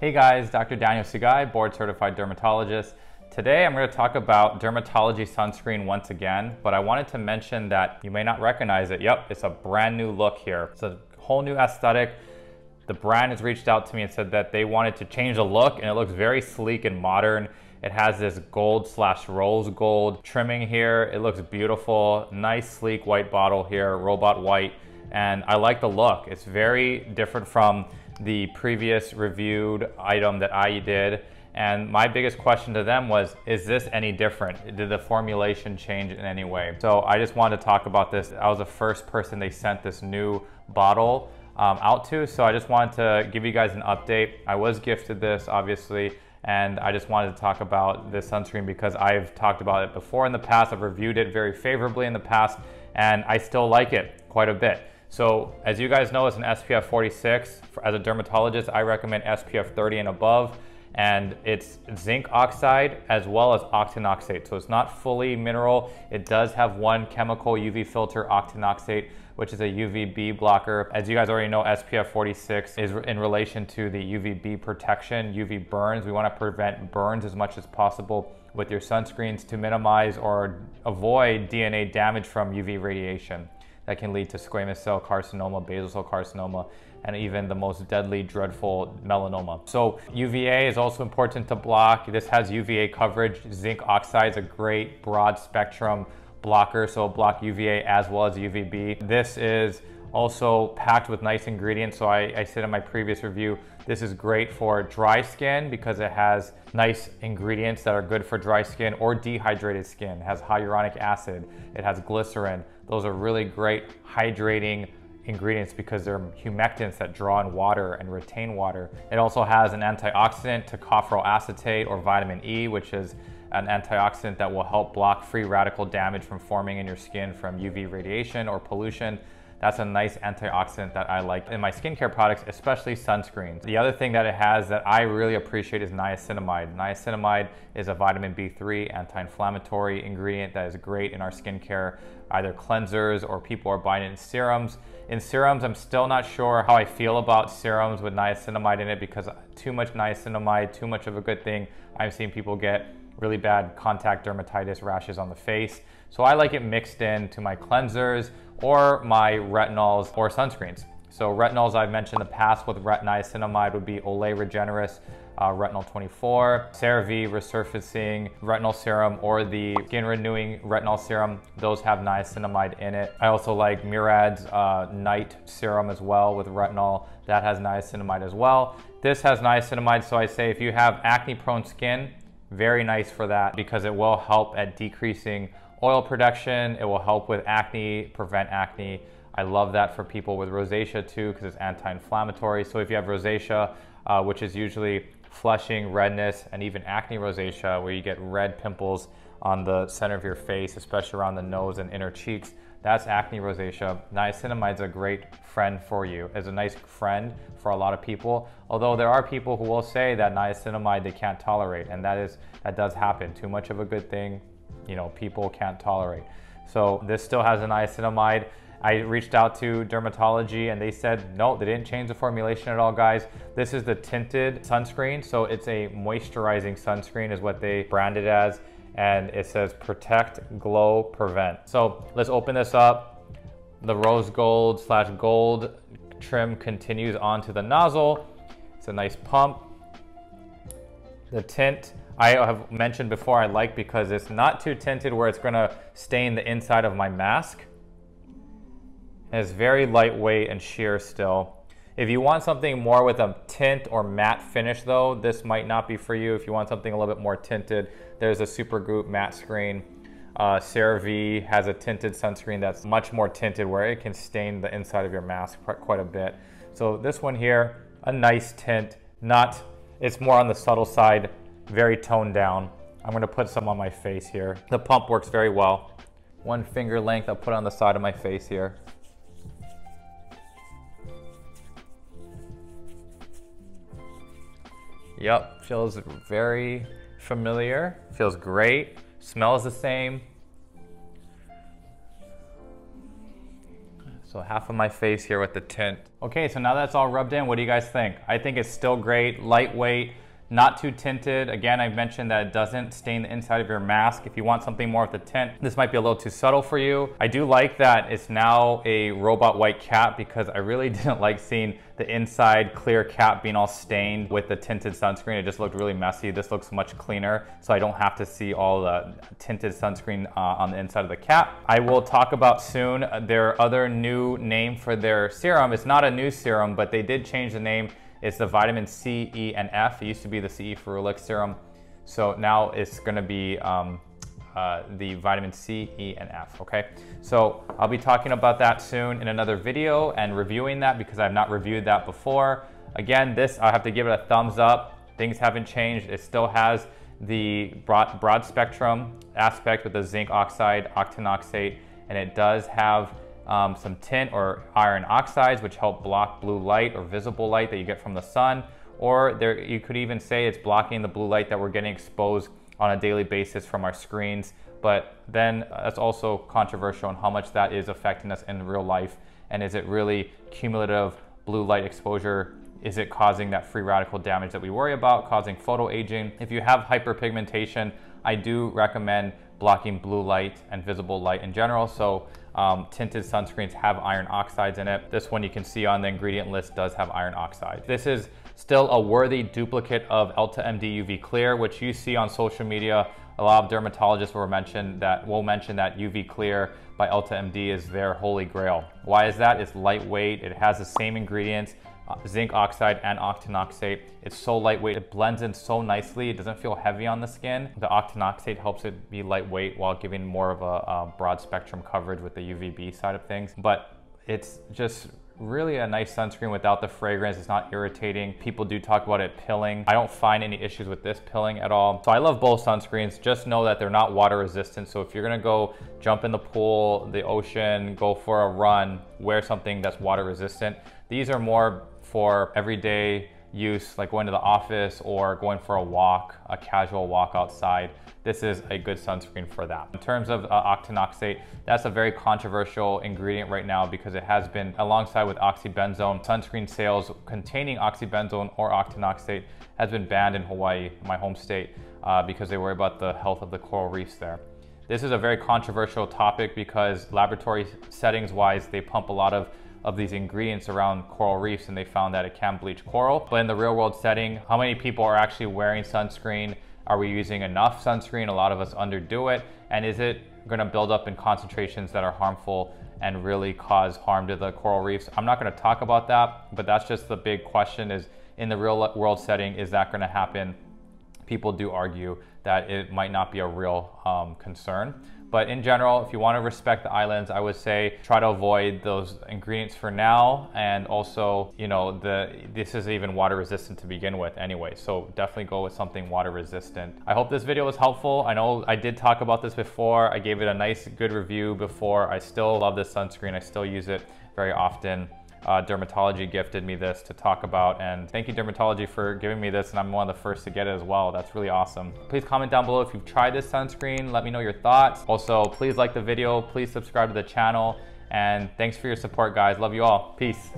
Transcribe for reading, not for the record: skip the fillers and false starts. Hey guys, Dr. Daniel Sugai, board certified dermatologist. Today I'm going to talk about dermatology sunscreen once again, but I wanted to mention that you may not recognize it. Yep, it's a brand new look here. It's a whole new aesthetic. The brand has reached out to me and said that they wanted to change the look, and it looks very sleek and modern. It has this gold/rose gold trimming here. It looks beautiful, nice sleek white bottle here, robot white. And I like the look. It's very different from the previous reviewed item that I did. And my biggest question to them was, is this any different? Did the formulation change in any way? So I just wanted to talk about this. I was the first person they sent this new bottle out to. So I just wanted to give you guys an update. I was gifted this, obviously. And I just wanted to talk about this sunscreen because I've talked about it before in the past. I've reviewed it very favorably in the past, and I still like it quite a bit. So as you guys know, it's an SPF 46. As a dermatologist, I recommend SPF 30 and above, and it's zinc oxide as well as octinoxate. So it's not fully mineral. It does have one chemical UV filter, octinoxate, which is a UVB blocker. As you guys already know, SPF 46 is in relation to the UVB protection, UV burns. We wanna prevent burns as much as possible with your sunscreens to minimize or avoid DNA damage from UV radiation that can lead to squamous cell carcinoma, basal cell carcinoma, and even the most deadly, dreadful melanoma. So UVA is also important to block. This has UVA coverage. Zinc oxide is a great broad spectrum blocker, so block UVA as well as UVB. This is also packed with nice ingredients. So I said in my previous review, this is great for dry skin because it has nice ingredients that are good for dry skin or dehydrated skin. It has hyaluronic acid, it has glycerin. Those are really great hydrating ingredients because they're humectants that draw in water and retain water. It also has an antioxidant, tocopherol acetate, or vitamin E, which is an antioxidant that will help block free radical damage from forming in your skin from UV radiation or pollution. That's a nice antioxidant that I like in my skincare products, especially sunscreens. The other thing that it has that I really appreciate is niacinamide. Niacinamide is a vitamin B3 anti-inflammatory ingredient that is great in our skincare, either cleansers or people are buying it in serums. In serums, I'm still not sure how I feel about serums with niacinamide in it because too much niacinamide, too much of a good thing. I've seen people get really bad contact dermatitis, rashes on the face. So I like it mixed in to my cleansers or my retinols or sunscreens. So retinols I've mentioned in the past with niacinamide would be Olay Regenerist, Retinol 24, CeraVe Resurfacing Retinol Serum, or the Skin Renewing Retinol Serum. Those have niacinamide in it. I also like Murad's Night Serum as well with retinol. That has niacinamide as well. This has niacinamide, so I say if you have acne-prone skin, very nice for that because it will help at decreasing oil production. It will help with acne, prevent acne. I love that for people with rosacea too because it's anti-inflammatory. So if you have rosacea, which is usually flushing, redness, and even acne rosacea where you get red pimples on the center of your face, especially around the nose and inner cheeks, that's acne rosacea. Niacinamide is a great friend for you. It's a nice friend for a lot of people, although there are people who will say that niacinamide they can't tolerate, and that does happen. Too much of a good thing, you know, people can't tolerate. So this still has a niacinamide. I reached out to dermatology and they said, no, they didn't change the formulation at all, guys. This is the tinted sunscreen. So it's a moisturizing sunscreen is what they brand it as. And it says protect, glow, prevent. So let's open this up. The rose gold slash gold trim continues onto the nozzle. It's a nice pump. The tint, I have mentioned before, I like because it's not too tinted where it's gonna stain the inside of my mask. And it's very lightweight and sheer still. If you want something more with a tint or matte finish though, this might not be for you. If you want something a little bit more tinted, there's a Supergoop matte screen. CeraVe has a tinted sunscreen that's much more tinted where it can stain the inside of your mask quite a bit. So this one here, a nice tint, it's more on the subtle side, very toned down. I'm gonna put some on my face here. The pump works very well. One finger length, I'll put on the side of my face here. Yep, feels very familiar, feels great, smells the same. So half of my face here with the tint. Okay, so now that's all rubbed in, what do you guys think? I think it's still great, lightweight, not too tinted. Again, I mentioned that it doesn't stain the inside of your mask. If you want something more with the tint, this might be a little too subtle for you. I do like that it's now a robot white cap because I really didn't like seeing the inside clear cap being all stained with the tinted sunscreen. It just looked really messy. This looks much cleaner, so I don't have to see all the tinted sunscreen on the inside of the cap. I will talk about soon their other new name for their serum. It's not a new serum, but they did change the name. It's the vitamin C, E, and F. It used to be the CE Ferulic serum. So now it's gonna be the vitamin C, E, and F, okay? So I'll be talking about that soon in another video and reviewing that because I've not reviewed that before. Again, this, I have to give it a thumbs up. Things haven't changed. It still has the broad spectrum aspect with the zinc oxide, octinoxate, and it does have some tint or iron oxides, which help block blue light or visible light that you get from the sun. Or there, you could even say it's blocking the blue light that we're getting exposed on a daily basis from our screens. But then that's also controversial on how much that is affecting us in real life. And is it really cumulative blue light exposure? Is it causing that free radical damage that we worry about, causing photoaging? If you have hyperpigmentation, I do recommend blocking blue light and visible light in general. So tinted sunscreens have iron oxides in it. This one you can see on the ingredient list does have iron oxide. This is still a worthy duplicate of Elta MD UV Clear, which you see on social media. A lot of dermatologists will mention that UV Clear by Elta MD is their holy grail. Why is that? It's lightweight. It has the same ingredients, zinc oxide and octinoxate. It's so lightweight, it blends in so nicely, it doesn't feel heavy on the skin. The octinoxate helps it be lightweight while giving more of a broad spectrum coverage with the UVB side of things. But it's just really a nice sunscreen without the fragrance. It's not irritating. People do talk about it pilling. I don't find any issues with this pilling at all. So I love both sunscreens. Just know that they're not water resistant. So if you're gonna go jump in the pool, the ocean, go for a run, wear something that's water resistant. These are more for everyday use, like going to the office or going for a walk, a casual walk outside. This is a good sunscreen for that. In terms of octinoxate, that's a very controversial ingredient right now because it has been, alongside with oxybenzone, sunscreen sales containing oxybenzone or octinoxate has been banned in Hawaii, my home state, because they worry about the health of the coral reefs there. This is a very controversial topic because laboratory settings-wise, they pump a lot of these ingredients around coral reefs and they found that it can bleach coral. But in the real world setting, how many people are actually wearing sunscreen? Are we using enough sunscreen? A lot of us underdo it. And is it gonna build up in concentrations that are harmful and really cause harm to the coral reefs? I'm not gonna talk about that, but that's just the big question is, in the real world setting, is that gonna happen? People do argue that it might not be a real concern. But in general, if you want to respect the islands, I would say try to avoid those ingredients for now. And also, you know, this is even water resistant to begin with anyway. So definitely go with something water resistant. I hope this video was helpful. I know I did talk about this before. I gave it a nice, good review before. I still love this sunscreen. I still use it very often. Dermatology gifted me this to talk about, and thank you Dermatology for giving me this, and I'm one of the first to get it as well. That's really awesome. Please comment down below if you've tried this sunscreen. Let me know your thoughts. Also, please like the video, please subscribe to the channel, and thanks for your support, guys. Love you all. Peace.